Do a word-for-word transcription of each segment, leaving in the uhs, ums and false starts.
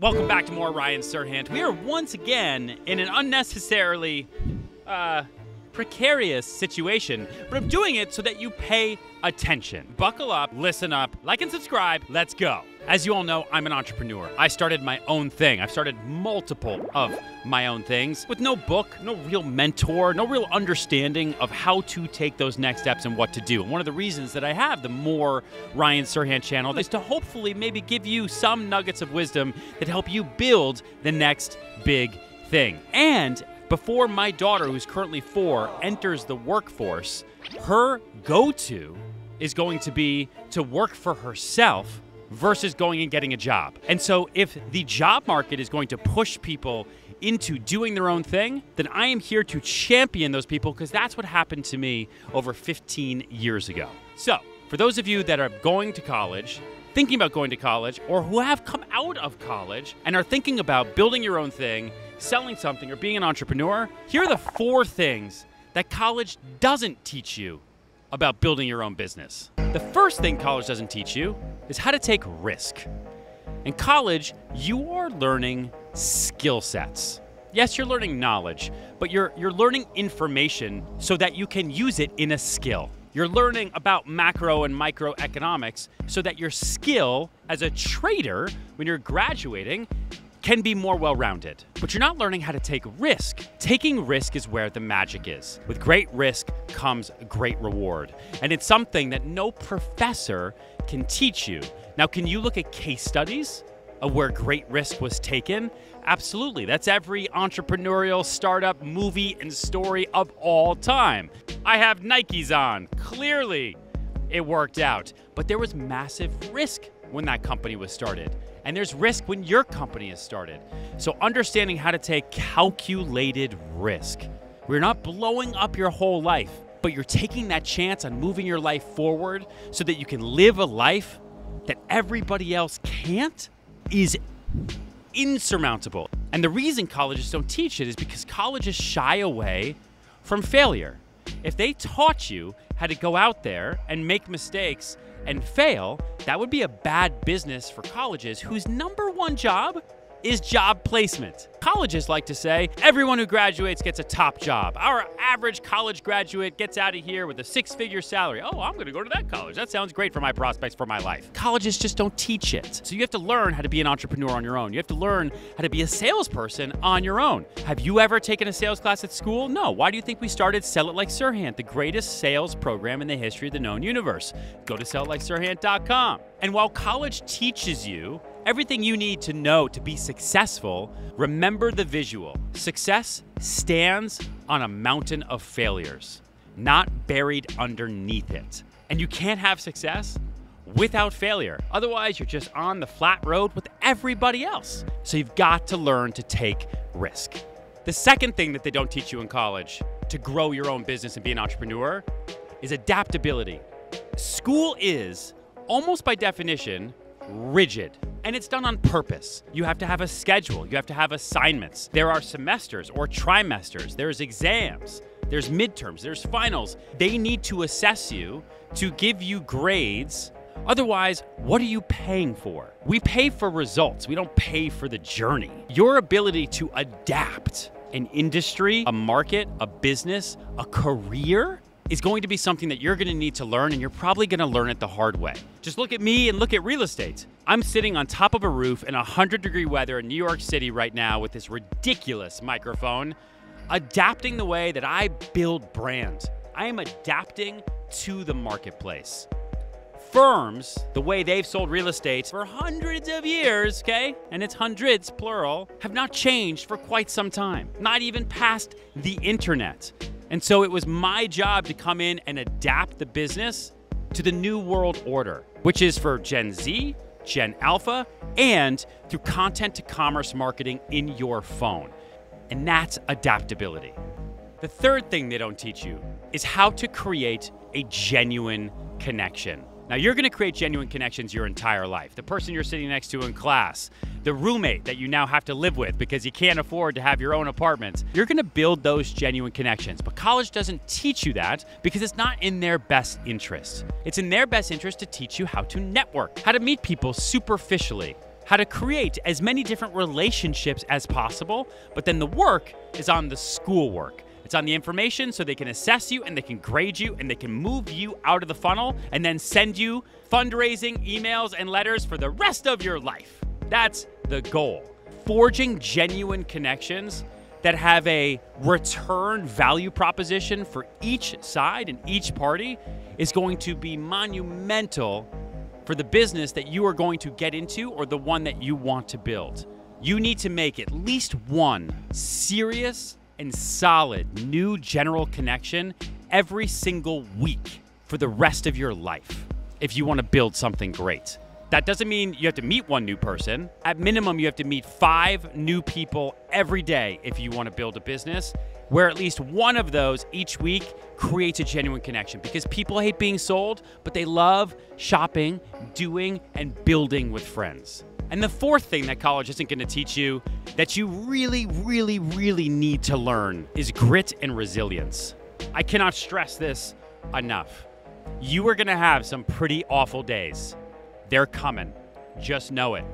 Welcome back to more Ryan Serhant. We are once again in an unnecessarily uh, precarious situation, but I'm doing it so that you pay attention. Buckle up, listen up, like and subscribe, let's go. As you all know, I'm an entrepreneur. I started my own thing. I've started multiple of my own things with no book, no real mentor, no real understanding of how to take those next steps and what to do. And one of the reasons that I have the More Ryan Serhant channel is to hopefully maybe give you some nuggets of wisdom that help you build the next big thing. And before my daughter, who's currently four, enters the workforce, her go-to is going to be to work for herself versus going and getting a job. And so if the job market is going to push people into doing their own thing, then I am here to champion those people because that's what happened to me over fifteen years ago. So for those of you that are going to college, thinking about going to college, or who have come out of college and are thinking about building your own thing, selling something, or being an entrepreneur, here are the four things that college doesn't teach you about building your own business. The first thing college doesn't teach you is how to take risk. In college, you are learning skill sets. Yes, you're learning knowledge, but you're, you're learning information so that you can use it in a skill. You're learning about macro and microeconomics so that your skill as a trader, when you're graduating, can be more well-rounded. But you're not learning how to take risk. Taking risk is where the magic is. With great risk comes great reward. And it's something that no professor can teach you. Now, can you look at case studies of where great risk was taken? Absolutely. That's every entrepreneurial startup movie and story of all time. I have Nikes on. Clearly, it worked out. But there was massive risk when that company was started. And there's risk when your company is started. So understanding how to take calculated risk. We're not blowing up your whole life, but you're taking that chance on moving your life forward so that you can live a life that everybody else can't is insurmountable. And the reason colleges don't teach it is because colleges shy away from failure. If they taught you how to go out there and make mistakes and fail, that would be a bad business for colleges whose number one job is job placement. Colleges like to say, everyone who graduates gets a top job. Our average college graduate gets out of here with a six-figure salary. Oh, I'm gonna go to that college. That sounds great for my prospects for my life. Colleges just don't teach it. So you have to learn how to be an entrepreneur on your own. You have to learn how to be a salesperson on your own. Have you ever taken a sales class at school? No. Why do you think we started Sell It Like Serhant, the greatest sales program in the history of the known universe? Go to sell it like serhant dot com. And while college teaches you everything you need to know to be successful, remember the visual. Success stands on a mountain of failures, not buried underneath it. And you can't have success without failure. Otherwise, you're just on the flat road with everybody else. So you've got to learn to take risk. The second thing that they don't teach you in college to grow your own business and be an entrepreneur is adaptability. School is, almost by definition, rigid. And it's done on purpose. You have to have a schedule. You have to have assignments. There are semesters or trimesters. There's exams. There's midterms. There's finals. They need to assess you to give you grades. Otherwise, what are you paying for? We pay for results. We don't pay for the journey. Your ability to adapt an industry, a market, a business, a career, is going to be something that you're going to need to learn, and you're probably going to learn it the hard way. Just look at me and look at real estate. I'm sitting on top of a roof in one hundred degree weather in New York City right now with this ridiculous microphone, adapting the way that I build brand. I am adapting to the marketplace. Firms, the way they've sold real estate for hundreds of years, okay, and it's hundreds, plural, have not changed for quite some time, not even past the internet. And so it was my job to come in and adapt the business to the new world order, which is for Gen Z, Gen Alpha, and through content to commerce marketing in your phone. And that's adaptability. The third thing they don't teach you is how to create a genuine connection. Now, you're going to create genuine connections your entire life. The person you're sitting next to in class, the roommate that you now have to live with because you can't afford to have your own apartment. You're going to build those genuine connections. But college doesn't teach you that because it's not in their best interest. It's in their best interest to teach you how to network, how to meet people superficially, how to create as many different relationships as possible, but then the work is on the schoolwork. It's on the information so they can assess you and they can grade you and they can move you out of the funnel and then send you fundraising emails and letters for the rest of your life. That's the goal. Forging genuine connections that have a return value proposition for each side and each party is going to be monumental for the business that you are going to get into or the one that you want to build. You need to make at least one serious and solid new general connection every single week for the rest of your life if you want to build something great. That doesn't mean you have to meet one new person. At minimum, you have to meet five new people every day if you want to build a business where at least one of those each week creates a genuine connection, because people hate being sold, but they love shopping, doing, and building with friends. And the fourth thing that college isn't going to teach you that you really, really, really need to learn is grit and resilience. I cannot stress this enough. You are going to have some pretty awful days. They're coming. Just know it.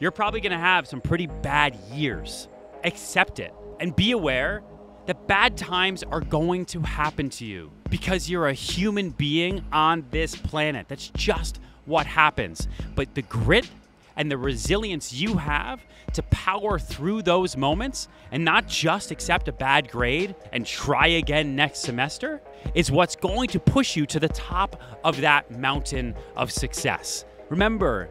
You're probably going to have some pretty bad years. Accept it and be aware that bad times are going to happen to you because you're a human being on this planet. That's just what happens. But the grit and the resilience you have to power through those moments and not just accept a bad grade and try again next semester is what's going to push you to the top of that mountain of success. Remember,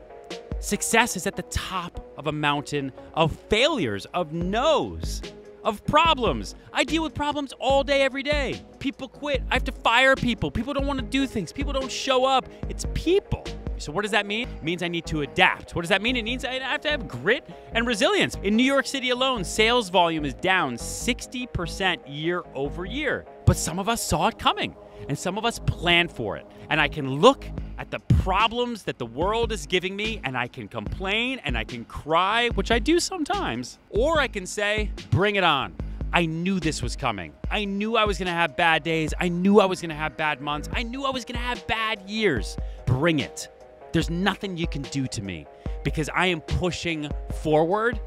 success is at the top of a mountain of failures, of no's, of problems. I deal with problems all day, every day. People quit. I have to fire people. People don't want to do things. People don't show up. It's people. So what does that mean? It means I need to adapt. What does that mean? It means I have to have grit and resilience. In New York City alone, sales volume is down sixty percent year over year. But some of us saw it coming and some of us planned for it. And I can look at the problems that the world is giving me and I can complain and I can cry, which I do sometimes, or I can say, bring it on. I knew this was coming. I knew I was gonna have bad days. I knew I was gonna have bad months. I knew I was gonna have bad years. Bring it. There's nothing you can do to me because I am pushing forward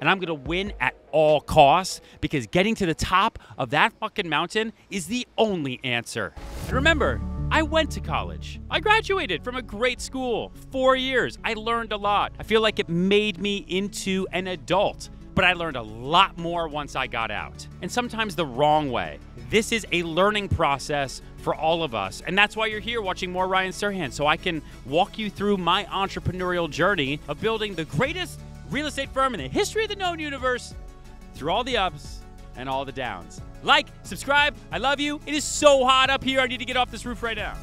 and I'm gonna win at all costs, because getting to the top of that fucking mountain is the only answer. And remember, I went to college. I graduated from a great school, four years. I learned a lot. I feel like it made me into an adult, but I learned a lot more once I got out, and sometimes the wrong way. This is a learning process for all of us, and that's why you're here watching more Ryan Serhant, so I can walk you through my entrepreneurial journey of building the greatest real estate firm in the history of the known universe through all the ups and all the downs. Like, subscribe, I love you. It is so hot up here, I need to get off this roof right now.